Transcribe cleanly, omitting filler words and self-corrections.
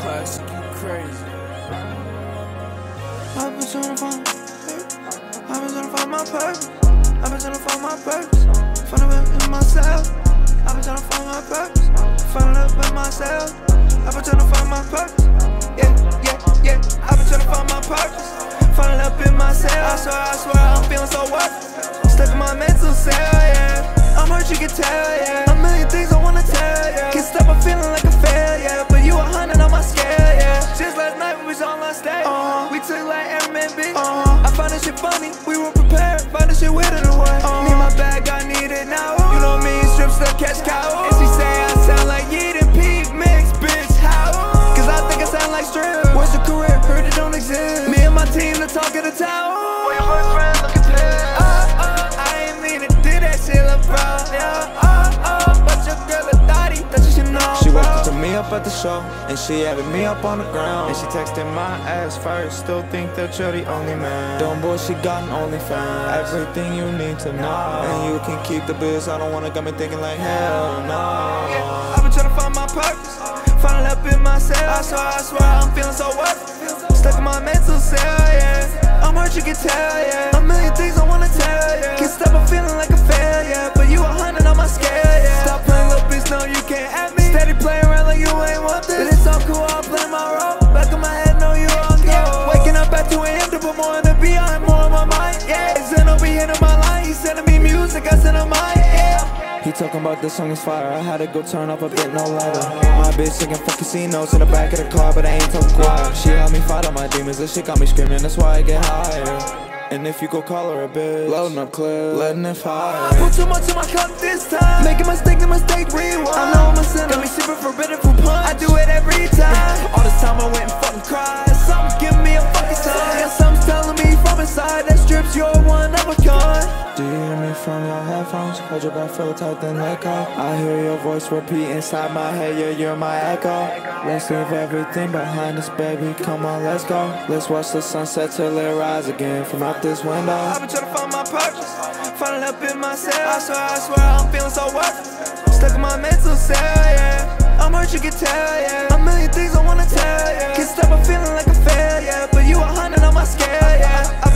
Classic, you crazy. I've been trying to find my purpose. I've been trying to find my purpose. Find it within myself. I've been trying to find my purpose. Find it within myself. I've been trying to find my purpose. Yeah. I've been trying to find my purpose. Find it within myself. I swear, I'm feeling so worthless. Step in my mental cell, yeah. I'm hurt, you can tell, yeah. A million things I wanna tell, yeah. Can't stop, I'm feeling like a failure. But you 100 on my scale, yeah. Just last night we was on our stage. We took like airmen, bitch. I found this shit funny. We were prepared. Found this shit weird in the way. Need my bag, I need it now. You know me, strips that catch cow. And she say I sound like Yeet and Pete mix, bitch. How? Cause I think I sound like Strips. What's your career? Heard it don't exist. Me and my team, the talk of the town. Where your boyfriend looking pissed? I ain't mean to do that shit, lil' bro. But your girl a thotty that you should know. She walked to me up at the show, and she added me up on the ground. And she texted my ass first, still think that you're the only man. Dumb boy, she got an OnlyFans, everything you need to know. And you can keep the bills, I don't wanna got me thinking like hell no. Yeah, I've been trying to find my purpose, find it up in myself. I swear, I'm feeling so worthless. Stuck in my mental cell, yeah. I'm hurt, you can tell, yeah. A million things I wanna tell, yeah. Can't stop, I'm feeling like a failure. But you 100 on my scale, yeah. Stop playing little bitch, no, you can't at me. Steady play around like you ain't want this. But it's all cool, I'm playing my role. Back in my head, no, you all go. Waking up at 2 a.m. to put more in the BI, more on my mind, yeah. Xeno be hitting my line, he sending me music, I send him mine, yeah. He talking about this song is fire, I had to go turn up a bit, no lighter. My bitch singing for casinos in the back of the car, but I ain't talking quiet. She helped me fight all my demons, this shit got me screaming, that's why I get higher. And if you go call her a bitch, loading up clips, letting it fire. Put too much in my cup this time, making mistake, the mistake rewind. I know I'm a sinner, got me super forbidden for punch. I do it every time. All this time I went and fucking cried. Something's giving me a fucking sign, and something's telling me from inside that strips, you're one of a kind. Do you hear me from your headphones? Hold your breath, feel tight, then let go. I hear your voice repeat inside my head, yeah, you're my echo. Let's leave everything behind us, baby, come on, let's go. Let's watch the sunset till it rise again from out this window. I've been trying to find my purpose, find it up in myself. I swear, I'm feeling so worthless. Stuck in my mental cell, yeah. I'm hurt, you can tell, yeah. A million things I wanna tell, yeah. Can't stop, I'm feeling like a failure. But you 100 on my scale, yeah.